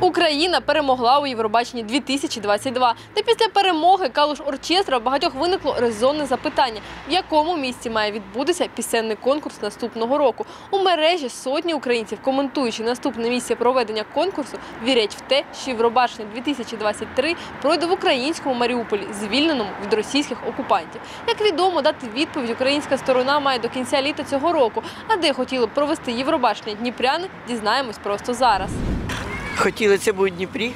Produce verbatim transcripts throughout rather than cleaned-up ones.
Україна перемогла у Євробаченні дві тисячі двадцять два. Та після перемоги Калуш Оркестра у багатьох виникло резонне запитання, в якому місці має відбутися пісенний конкурс наступного року. У мережі сотні українців, коментуючи наступне місце проведення конкурсу, вірять в те, що Євробачення дві тисячі двадцять три пройде в українському Маріуполі, звільненому від російських окупантів. Як відомо, дати відповідь українська сторона має до кінця літа цього року. А де хотіли б провести Євробачення дніпряни, дізнаємось просто зараз. Хотіли, це буде в Дніпрі,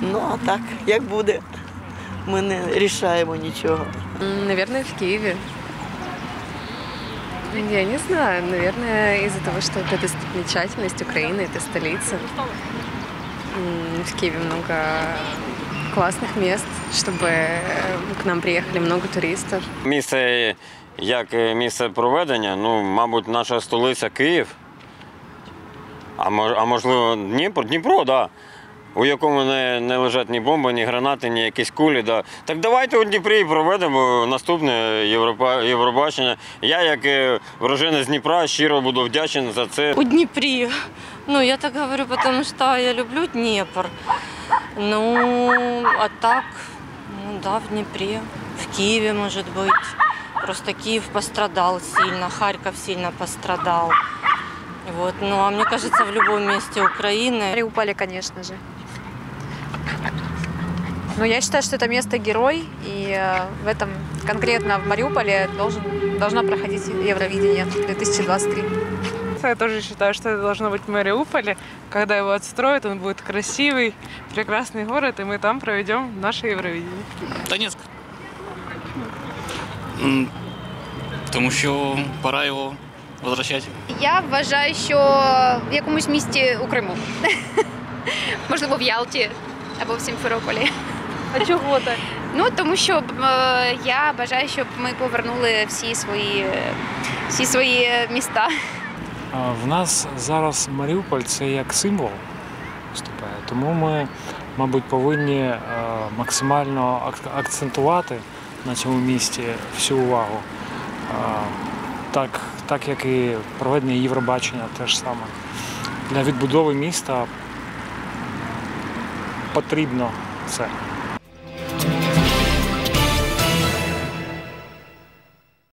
ну а так, як буде, ми не рішаємо нічого. Наверное, в Києві. Я не знаю, наверное, из-за того, что это достопримечательность Украины, это столица. В Киеве много классных мест, чтобы к нам приехали много туристов. Місце, як місце проведення, ну, мабуть, наша столиця Київ. А можливо, Дніпро, Дніпро, да, у якому не, не лежать ні бомби, ні гранати, ні якісь кулі. Да. Так давайте у Дніпрі проведемо наступне Євробачення. Я, як вроженець Дніпра, щиро буду вдячен за це. У Дніпрі. Ну, я так говорю, тому що я люблю Дніпр. Ну, а так, ну, да, в Дніпрі, в Києві, може бути. Просто Київ пострадав сильно, Харків сильно пострадав. Вот, ну, а мне кажется, в любом месте Украины. Мариуполе, конечно же. Но я считаю, что это место-герой, и в этом, конкретно в Мариуполе, должен, должна проходить Евровидение две тысячи двадцать три. Я тоже считаю, что это должно быть в Мариуполе. Когда его отстроят, он будет красивый, прекрасный город, и мы там проведем наше Евровидение. Донецк. Потому что пора его... возвращать. Я вважаю, що в якомусь місті у Криму. Можливо, в Ялті або в Сімферополі. А чого так? Ну, тому що я бажаю, щоб ми повернули всі свої, всі свої міста. В нас зараз Маріуполь – це як символ вступає. Тому ми, мабуть, повинні максимально акцентувати на цьому місті всю увагу. Так, так як і проведення Євробачення теж саме. Для відбудови міста потрібно це.